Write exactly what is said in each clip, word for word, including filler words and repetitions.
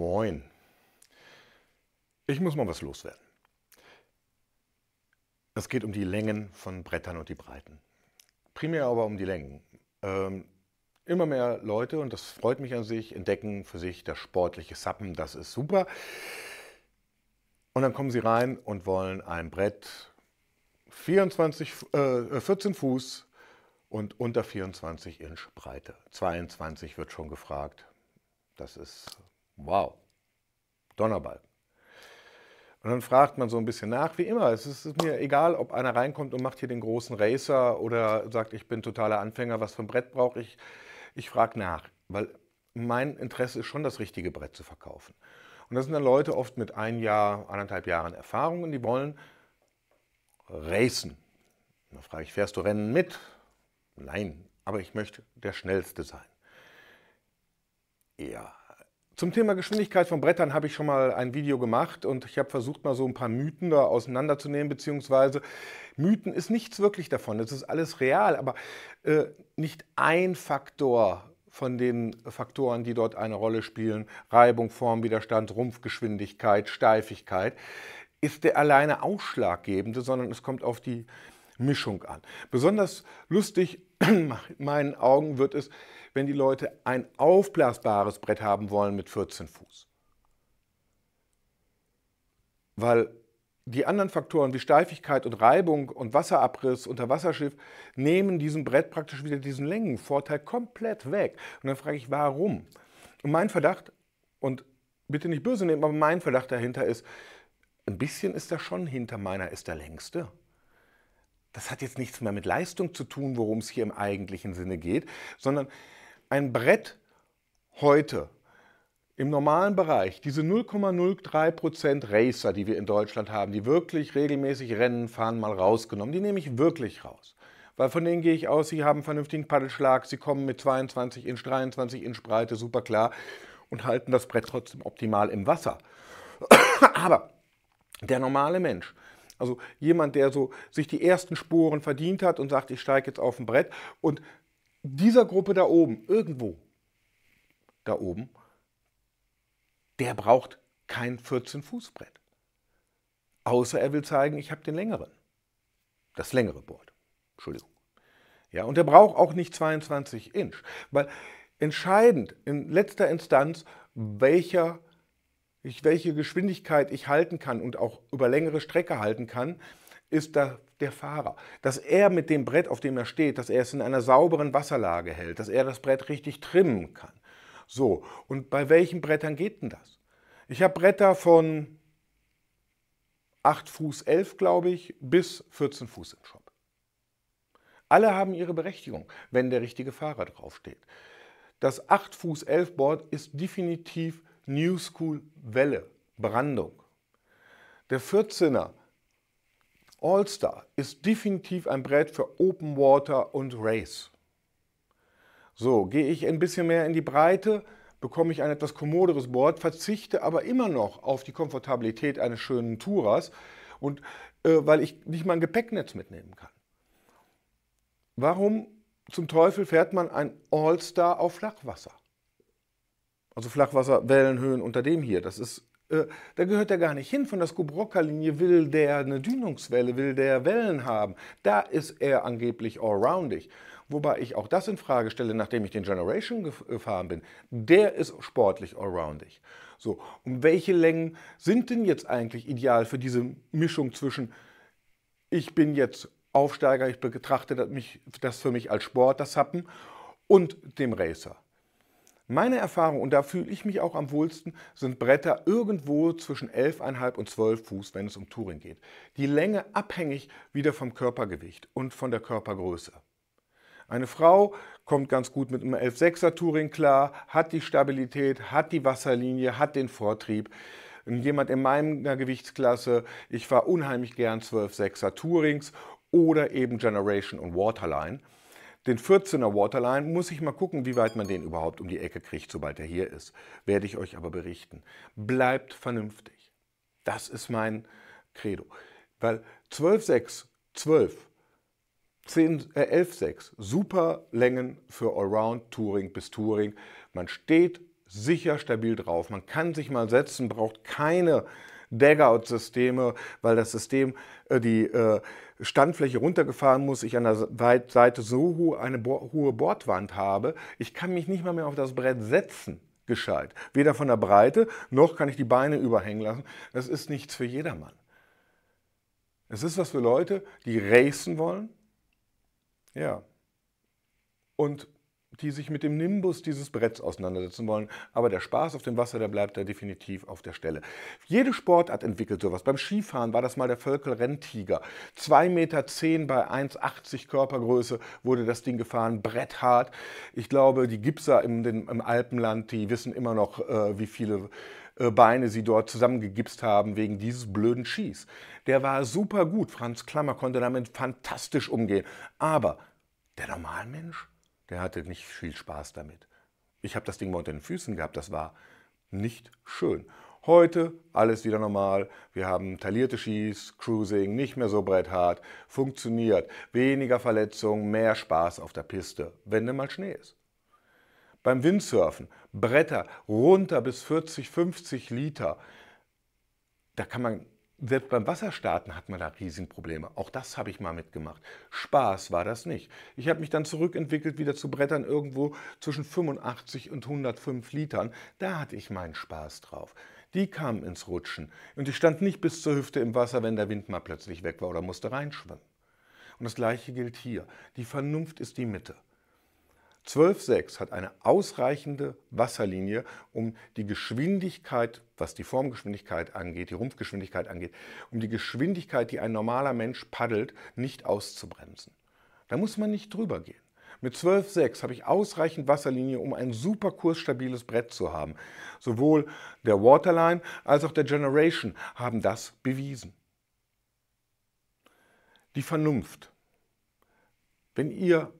Moin. Ich muss mal was loswerden. Es geht um die Längen von Brettern und die Breiten. Primär aber um die Längen. Ähm, immer mehr Leute, und das freut mich an sich, entdecken für sich das sportliche Suppen. Das ist super. Und dann kommen sie rein und wollen ein Brett vierundzwanzig, äh, vierzehn Fuß und unter vierundzwanzig Inch Breite. zweiundzwanzig wird schon gefragt. Das ist wow, Donnerball. Und dann fragt man so ein bisschen nach, wie immer. Es ist, ist mir egal, ob einer reinkommt und macht hier den großen Racer oder sagt, ich bin totaler Anfänger, was für ein Brett brauche ich. Ich frage nach, weil mein Interesse ist schon, das richtige Brett zu verkaufen. Und das sind dann Leute oft mit ein Jahr, anderthalb Jahren Erfahrung und die wollen racen. Und dann frage ich, fährst du Rennen mit? Nein, aber ich möchte der Schnellste sein. Ja, zum Thema Geschwindigkeit von Brettern habe ich schon mal ein Video gemacht und ich habe versucht, mal so ein paar Mythen da auseinanderzunehmen, beziehungsweise Mythen ist nichts wirklich davon, es ist alles real, aber äh, nicht ein Faktor von den Faktoren, die dort eine Rolle spielen, Reibung, Formwiderstand, Rumpfgeschwindigkeit, Steifigkeit, ist der alleine ausschlaggebende, sondern es kommt auf die Mischung an. Besonders lustig in meinen Augen wird es, wenn die Leute ein aufblasbares Brett haben wollen mit vierzehn Fuß. Weil die anderen Faktoren wie Steifigkeit und Reibung und Wasserabriss, Unterwasserschiff, nehmen diesem Brett praktisch wieder diesen Längenvorteil komplett weg. Und dann frage ich, warum? Und mein Verdacht, und bitte nicht böse nehmen, aber mein Verdacht dahinter ist, ein bisschen ist da schon hinter, meiner ist der längste. Das hat jetzt nichts mehr mit Leistung zu tun, worum es hier im eigentlichen Sinne geht, sondern ein Brett heute im normalen Bereich, diese null Komma null drei Prozent Racer, die wir in Deutschland haben, die wirklich regelmäßig Rennen fahren, mal rausgenommen, die nehme ich wirklich raus. Weil von denen gehe ich aus, sie haben einen vernünftigen Paddelschlag, sie kommen mit zweiundzwanzig Inch, dreiundzwanzig Inch Breite, super klar, und halten das Brett trotzdem optimal im Wasser. Aber der normale Mensch, also jemand, der so sich die ersten Sporen verdient hat und sagt, ich steige jetzt auf ein Brett. Und dieser Gruppe da oben, irgendwo da oben, der braucht kein vierzehn Fuß Brett. Außer er will zeigen, ich habe den längeren. Das längere Board. Entschuldigung. Ja, und der braucht auch nicht zweiundzwanzig Inch. Weil entscheidend in letzter Instanz, welcher Ich, welche Geschwindigkeit ich halten kann und auch über längere Strecke halten kann, ist da der Fahrer. Dass er mit dem Brett, auf dem er steht, dass er es in einer sauberen Wasserlage hält, dass er das Brett richtig trimmen kann. So, und bei welchen Brettern geht denn das? Ich habe Bretter von acht Fuß elf, glaube ich, bis vierzehn Fuß im Shop. Alle haben ihre Berechtigung, wenn der richtige Fahrer draufsteht. Das acht Fuß elf Board ist definitiv New School Welle, Brandung. Der vierzehner All-Star ist definitiv ein Brett für Open Water und Race. So, gehe ich ein bisschen mehr in die Breite, bekomme ich ein etwas kommoderes Board, verzichte aber immer noch auf die Komfortabilität eines schönen Tourers, und, äh, weil ich nicht mal ein Gepäcknetz mitnehmen kann. Warum zum Teufel fährt man ein All-Star auf Flachwasser? Also Flachwasser, Wellenhöhen unter dem hier, das ist, äh, da gehört er gar nicht hin. Von der Skubrocker-Linie will der eine Dünungswelle, will der Wellen haben. Da ist er angeblich allroundig. Wobei ich auch das in Frage stelle, nachdem ich den Generation gefahren bin. Der ist sportlich allroundig. So, und welche Längen sind denn jetzt eigentlich ideal für diese Mischung zwischen, ich bin jetzt Aufsteiger, ich betrachte das, mich, das für mich als Sport, das Suppen, und dem Racer? Meine Erfahrung, und da fühle ich mich auch am wohlsten, sind Bretter irgendwo zwischen elf Komma fünf und zwölf Fuß, wenn es um Touring geht. Die Länge abhängig wieder vom Körpergewicht und von der Körpergröße. Eine Frau kommt ganz gut mit einem elf Komma sechser Touring klar, hat die Stabilität, hat die Wasserlinie, hat den Vortrieb. Und jemand in meiner Gewichtsklasse, ich fahre unheimlich gern zwölf Komma sechser Tourings oder eben Generation und Waterline. Den vierzehner Waterline muss ich mal gucken, wie weit man den überhaupt um die Ecke kriegt, sobald er hier ist. Werde ich euch aber berichten. Bleibt vernünftig. Das ist mein Credo. Weil zwölf Komma sechs, zwölf, zehn, äh, elf Komma sechs, super Längen für Allround, Touring bis Touring. Man steht sicher stabil drauf. Man kann sich mal setzen, braucht keine Dag-Out-Systeme, weil das System äh, die äh, Standfläche runtergefahren muss, ich an der Seite so hohe, eine hohe Bordwand habe, ich kann mich nicht mal mehr auf das Brett setzen, gescheit. Weder von der Breite, noch kann ich die Beine überhängen lassen. Das ist nichts für jedermann. Es ist was für Leute, die racen wollen, ja, und die sich mit dem Nimbus dieses Bretts auseinandersetzen wollen. Aber der Spaß auf dem Wasser, der bleibt da definitiv auf der Stelle. Jede Sportart entwickelt sowas. Beim Skifahren war das mal der Völkel-Renntiger. zwei Meter zehn bei eins Komma achtzig Körpergröße wurde das Ding gefahren, bretthart. Ich glaube, die Gipser im, den, im Alpenland, die wissen immer noch, äh, wie viele äh, Beine sie dort zusammengegipst haben wegen dieses blöden Skis. Der war super gut. Franz Klammer konnte damit fantastisch umgehen. Aber der Normalmensch, der hatte nicht viel Spaß damit. Ich habe das Ding mal unter den Füßen gehabt, das war nicht schön. Heute alles wieder normal. Wir haben taillierte Skis, Cruising, nicht mehr so bretthart, funktioniert. Weniger Verletzungen, mehr Spaß auf der Piste, wenn denn mal Schnee ist. Beim Windsurfen, Bretter runter bis vierzig, fünfzig Liter. Da kann man, selbst beim Wasserstarten hat man da Riesenprobleme. Auch das habe ich mal mitgemacht. Spaß war das nicht. Ich habe mich dann zurückentwickelt wieder zu Brettern irgendwo zwischen fünfundachtzig und hundertfünf Litern. Da hatte ich meinen Spaß drauf. Die kamen ins Rutschen und ich stand nicht bis zur Hüfte im Wasser, wenn der Wind mal plötzlich weg war oder musste reinschwimmen. Und das Gleiche gilt hier. Die Vernunft ist die Mitte. zwölf Komma sechs hat eine ausreichende Wasserlinie, um die Geschwindigkeit, was die Formgeschwindigkeit angeht, die Rumpfgeschwindigkeit angeht, um die Geschwindigkeit, die ein normaler Mensch paddelt, nicht auszubremsen. Da muss man nicht drüber gehen. Mit zwölf Komma sechs habe ich ausreichend Wasserlinie, um ein super kursstabiles Brett zu haben. Sowohl der Waterline als auch der Generation haben das bewiesen. Die Vernunft. Wenn ihr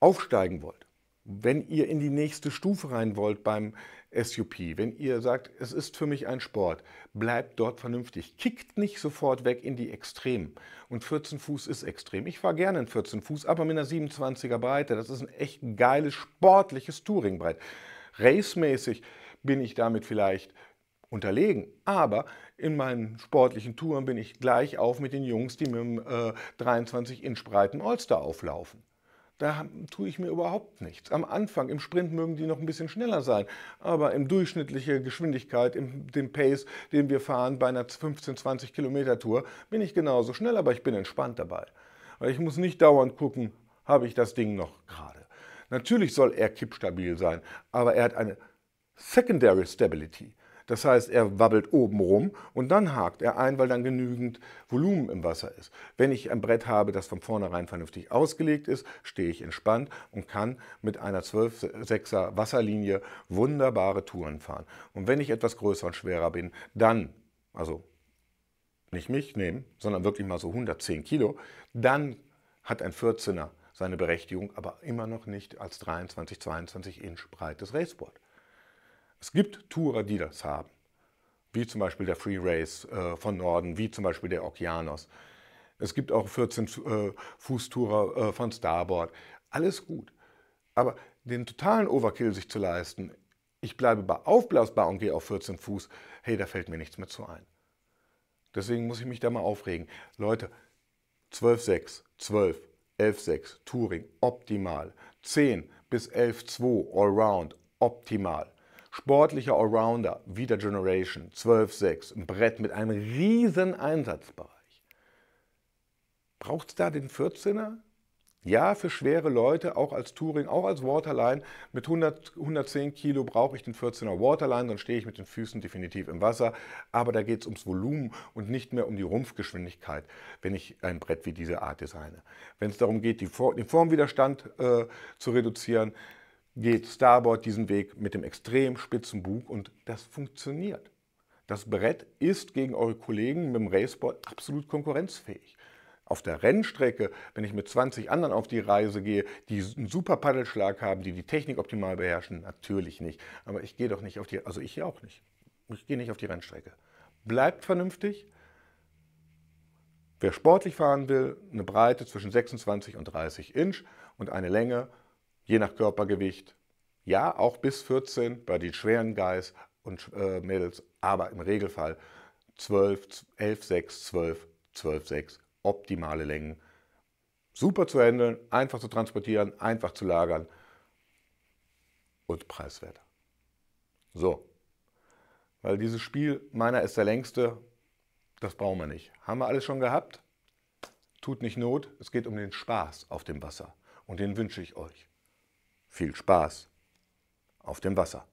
aufsteigen wollt, wenn ihr in die nächste Stufe rein wollt beim S U P, wenn ihr sagt, es ist für mich ein Sport, bleibt dort vernünftig. Kickt nicht sofort weg in die Extremen. Und vierzehn Fuß ist extrem. Ich fahre gerne in vierzehn Fuß, aber mit einer siebenundzwanziger Breite. Das ist ein echt geiles, sportliches Touringbrett. Racemäßig bin ich damit vielleicht unterlegen, aber in meinen sportlichen Touren bin ich gleich auf mit den Jungs, die mit dem äh, dreiundzwanzig Inch breiten All-Star auflaufen. Da tue ich mir überhaupt nichts. Am Anfang, im Sprint mögen die noch ein bisschen schneller sein, aber in durchschnittlicher Geschwindigkeit, in dem Pace, den wir fahren bei einer fünfzehn, zwanzig Kilometer Tour, bin ich genauso schnell, aber ich bin entspannt dabei. Weil ich muss nicht dauernd gucken, habe ich das Ding noch gerade. Natürlich soll er kippstabil sein, aber er hat eine Secondary Stability. Das heißt, er wabbelt oben rum und dann hakt er ein, weil dann genügend Volumen im Wasser ist. Wenn ich ein Brett habe, das von vornherein vernünftig ausgelegt ist, stehe ich entspannt und kann mit einer zwölf Komma sechser Wasserlinie wunderbare Touren fahren. Und wenn ich etwas größer und schwerer bin, dann, also nicht mich nehmen, sondern wirklich mal so hundertzehn Kilo, dann hat ein vierzehner seine Berechtigung, aber immer noch nicht als dreiundzwanzig, zweiundzwanzig Inch breites Raceboard. Es gibt Tourer, die das haben, wie zum Beispiel der Free Race äh, von Norden, wie zum Beispiel der Okeanos. Es gibt auch vierzehn-Fuß-Tourer äh, äh, von Starboard. Alles gut. Aber den totalen Overkill sich zu leisten, ich bleibe bei aufblasbar und gehe auf vierzehn Fuß, hey, da fällt mir nichts mehr zu ein. Deswegen muss ich mich da mal aufregen. Leute, zwölf Komma sechs, zwölf, elf Komma sechs, Touring, optimal. zehn bis elf Komma zwei, Allround, optimal. Sportlicher Allrounder, wie der Generation, zwölf Komma sechs, ein Brett mit einem riesen Einsatzbereich. Braucht es da den vierzehner? Ja, für schwere Leute, auch als Touring, auch als Waterline, mit hundert, hundertzehn Kilo brauche ich den vierzehner Waterline, dann stehe ich mit den Füßen definitiv im Wasser. Aber da geht es ums Volumen und nicht mehr um die Rumpfgeschwindigkeit, wenn ich ein Brett wie diese Art designe. Wenn es darum geht, die Form, den Formwiderstand äh, zu reduzieren, geht Starboard diesen Weg mit dem extrem spitzen Bug und das funktioniert. Das Brett ist gegen eure Kollegen mit dem Raceboard absolut konkurrenzfähig. Auf der Rennstrecke, wenn ich mit zwanzig anderen auf die Reise gehe, die einen super Paddelschlag haben, die die Technik optimal beherrschen, natürlich nicht. Aber ich gehe doch nicht auf die, also ich auch nicht. Ich gehe nicht auf die Rennstrecke. Bleibt vernünftig. Wer sportlich fahren will, eine Breite zwischen sechsundzwanzig und dreißig Inch und eine Länge, je nach Körpergewicht, Ja, auch bis vierzehn bei den schweren Guys und äh, Mädels, aber im Regelfall zwölf, elf, sechs, zwölf, zwölf, sechs, optimale Längen. Super zu handeln, einfach zu transportieren, einfach zu lagern und preiswert. So, weil dieses Spiel, meiner ist der längste, das brauchen wir nicht. Haben wir alles schon gehabt? Tut nicht Not, es geht um den Spaß auf dem Wasser und den wünsche ich euch. Viel Spaß auf dem Wasser.